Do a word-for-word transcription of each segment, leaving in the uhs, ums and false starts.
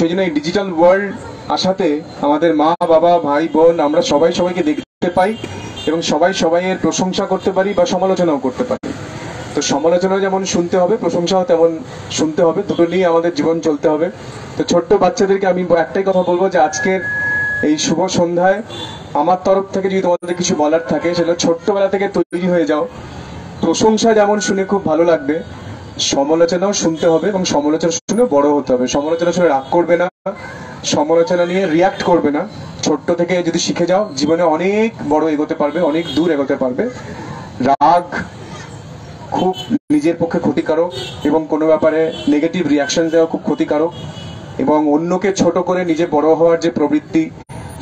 सेজন্য এই digital world আসাতে আমাদের মা বাবা ভাই বোন আমরা সবাই সবাইকে দেখতে পাই এবং সবাই সবাইয়ের প্রশংসা করতে পারি বা সমালোচনাও করতে পারি। तो समालोचना जेमन सुनते होबे प्रशंसाओ तेमन सुनते होबे दुटो निये आमादेर जीवन चलते होबे। तो छोट्टो बाच्चादेरके आमी एकटाई कथा बोलबो जे आजकेर एई शुभ सन्ध्याय आमार तरफ थेके जोदि तोमादेर किछु बोलार थाके सेटा छोट्टोबेला थेके तैरि हये जाओ। प्रशंसा जेमन शुने खूब भालो लागबे समालोचनाओ शुनते होबे एबं समालोचना शुने बड़ होते होबे। समालोचना शुने राग करबे ना, समालोचना निये रिय्याक्ट करबे ना। छोट्टो थेके जोदि शिखे जाओ जीवने अनेक बड़ एगोते पारबे, अनेक दूर एगोते पारबे। राग खूब निजेर पक्षे क्षतिकारक एवं कोनो ब्यापारे नेगेटिव रियक्शन देवा खूब क्षतिकारक एवं अन्यके छोटो करे निजे बड़ होवार जे प्रवृत्ति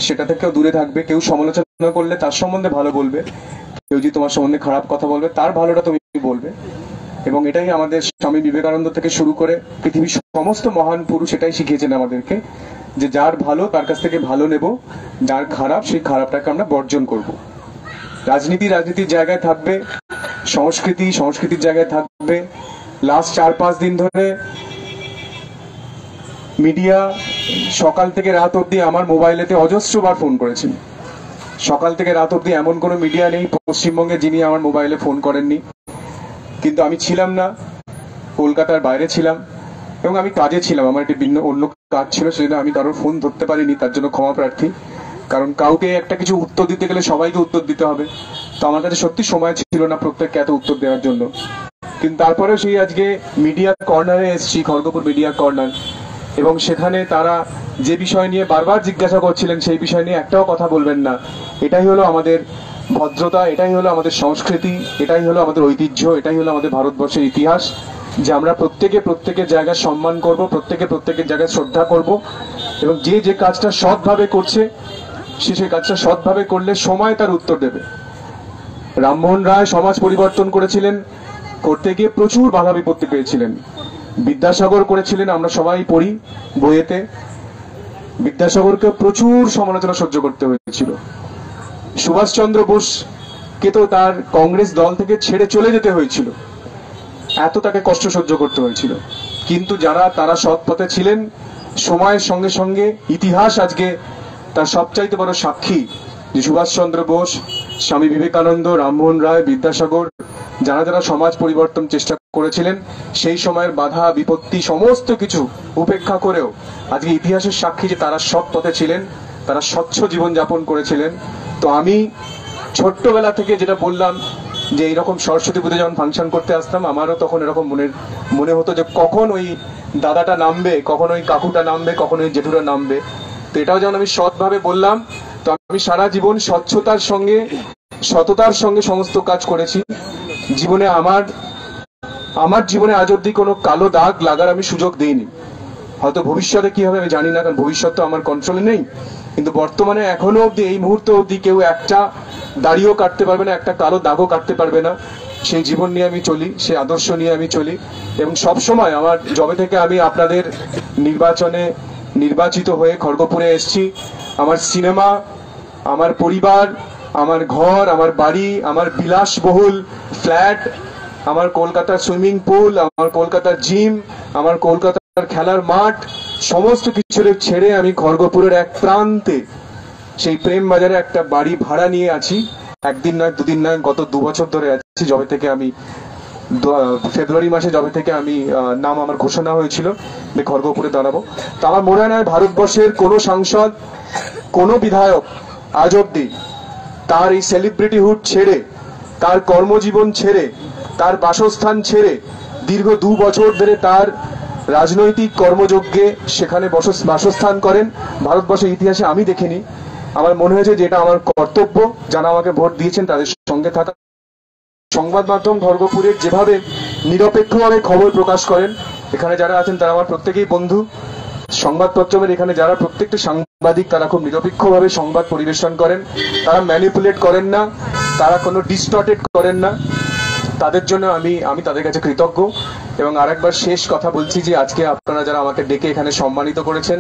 सेटा थेकेও दूरे थाकबे। केउ समालोचना करले तार सम्बन्धे भालो बोलबे, केउ जोदि तोमार सम्बन्धे खाराप कथा बोलबे तार भालोटा तुमि बोलबे एवं एटाई आमादेर स्वामी विवेकानंद थेके शुरू करे पृथिबीर समस्त महान पुरुष एटाई शिखिয়েছেন आमादेरके जे जार भालो तार काछ थेके भालो नेब, जार खाराप सेई खारापटाके आमरा बर्जन करब। राजनीति राजनीतिर जायगाय थाकबे, संस्कृति संस्कृतिर जगह थाकबे। लास्ट चार पाँच दिन धरे मीडिया सकाल थेके रात अब्दि आमार मोबाइलेते अजस्र बार फोन करेछेन। सकाल थेके रात अब्दि एमन कोनो मीडिया नेई पश्चिमबंगे जिनि आमार मोबाइले फोन करेननि, किन्तु आमी छिलाम ना, कलकातार बाइरे छिलाम एबं आमी काजे छिलाम, आमार एकटि भिन्न अन्य काज छिलो, सेजন্য आमी कारोর ফোন ধরতে পারিনি, তার জন্য ক্ষমা প্রার্থী। কারণ কাউকে একটা কিছু উত্তর দিতে গেলে সবাইকে উত্তর দিতে হবে, তো আমার কাছে সত্যি সময় ছিল না প্রত্যেককে এত উত্তর দেওয়ার জন্য। কিন্তু তারপরে সেই আজকে মিডিয়া কর্নারে এসেছি, খড়গপুর মিডিয়া কর্নার, এবং সেখানে তারা যে বিষয় নিয়ে বারবার জিজ্ঞাসা করছিলেন সেই বিষয় নিয়ে একটাও কথা বলবেন না। এটাই হলো আমাদের ভদ্রতা, এটাই হলো আমাদের সংস্কৃতি, এটাই হলো আমাদের ঐতিহ্য, এটাই হলো আমাদের ভারতবর্ষের ইতিহাস, যে আমরা প্রত্যেকে প্রত্যেকের জায়গায় সম্মান করব, প্রত্যেকে প্রত্যেকের জায়গায় শ্রদ্ধা করব এবং যে যে কাজটা সৎভাবে করছে সে সেই কাজটা সৎভাবে করলে সময় তার উত্তর দেবে। রামমোহন রায় সমাজ পরিবর্তন করেছিলেন, করতে গিয়ে প্রচুর বাধা বিপত্তি পেয়েছিলেন। বিদ্যাসাগর করেছিলেন, আমরা সবাই পড়ি বইয়েতে, বিদ্যাসাগরকে প্রচুর সমালোচনা সহ্য করতে হয়েছিল। সুভাষচন্দ্র বোসকে তো তার কংগ্রেস দল থেকে ছেড়ে চলে যেতে হয়েছিল, এত তাকে কষ্ট সহ্য করতে হয়েছিল। কিন্তু যারা তারা সৎ পথে ছিলেন সময়ের সঙ্গে সঙ্গে ইতিহাস আজকে তার সবচাইতে বড় সাক্ষী যে সুভাষচন্দ্র বোস, স্বামী বিবেকানন্দ, রামমোহন রায়, বিদ্যাসাগর যারা যারা সমাজ পরিবর্তন চেষ্টা করেছিলেন সেই সময়ের বাধা বিপত্তি সমস্ত কিছু উপেক্ষা করেও আজকে ইতিহাসের সাক্ষী যে তারা সৎ পথে ছিলেন, তারা স্বচ্ছ জীবন যাপন করেছিলেন। তো আমি ছোট্টবেলা থেকে যেটা বললাম যে এইরকম সরস্বতী পুজো যখন ফাংশন করতে আসতাম আমারও তখন এরকম মনের মনে হতো যে কখন ওই দাদাটা নামবে, কখন ওই কাকুটা নামবে, কখন ওই জেঠুরা নামবে। তো এটাও যেমন আমি সৎভাবে বললাম, তো আমি সারা জীবন স্বচ্ছতার সঙ্গে সততার সঙ্গে সমস্ত কাজ করেছি। জীবনে আমার আমার জীবনে আজ অব্দি কোনো কালো দাগ লাগার আমি সুযোগ দিইনি। হয়তো ভবিষ্যতে কি হবে আমি জানি না, কারণ ভবিষ্যৎ তো আমার কন্ট্রোলে নেই, কিন্তু বর্তমানে এখনো অব্দি এই মুহূর্তে অব্দি কেউ একটা দাড়িও কাটতে পারবে না, একটা কালো দাগও কাটতে পারবে না। সেই জীবন নিয়ে আমি চলি, সেই আদর্শ নিয়ে আমি চলি এবং সবসময় আমার জবে থেকে আমি আপনাদের নির্বাচনে নির্বাচিত হয়ে খড়গপুরে এসেছি, আমার সিনেমা, আমার পরিবার, আমার ঘর, আমার বাড়ি, আমার বিলাসবহুল ফ্ল্যাট, আমার কলকাতার সুইমিং পুল, আমার কলকাতার জিম, আমার কলকাতার খেলার মাঠ সমস্ত কিছু ছেড়ে আমি খড়গপুরের এক প্রান্তে সেই প্রেম বাজারে একটা বাড়ি ভাড়া নিয়ে আছি। একদিন নয়, দুদিন নয়, গত দু বছর ধরে আছি। যবে থেকে আমি ফেব্রুয়ারি মাসে যবে থেকে আমি নাম আমার ঘোষণা হয়েছিল যে খড়গপুরে দাঁড়াবো, তা আমার মনে হয় না ভারতবর্ষের কোনো সাংসদ কোনো বিধায়ক আজ অব্দি তার এই সেলিব্রিটিহুড ছেড়ে, তার কর্মজীবন ছেড়ে, তার বাসস্থান ছেড়ে দীর্ঘ দু বছর ধরে তার রাজনৈতিক কর্মযজ্ঞে সেখানে বাসস্থান করেন। ভারতবর্ষের ইতিহাসে আমি দেখিনি। আমার মনে হয়েছে যে এটা আমার কর্তব্য, যারা আমাকে ভোট দিয়েছেন তাদের সঙ্গে থাকা। সংবাদ মাধ্যম খড়গপুরের যেভাবে নিরপেক্ষভাবে খবর প্রকাশ করেন, এখানে যারা আছেন তারা আমার প্রত্যেকেই বন্ধু। সংবাদপত্রের এখানে যারা প্রত্যেকটা সাংবাদিক তারা খুব নিরপেক্ষভাবে সংবাদ পরিবেশন করেন, তারা ম্যানিপুলেট করেন না, তারা কোনো ডিস্টর্টেড করেন না। তাদের জন্য আমি আমি তাদের কাছে কৃতজ্ঞ। এবং আরেকবার শেষ কথা বলছি যে আজকে আপনারা যারা আমাকে ডেকে এখানে সম্মানিত করেছেন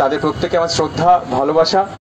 তাদের প্রত্যেকে আমার শ্রদ্ধা, ভালোবাসা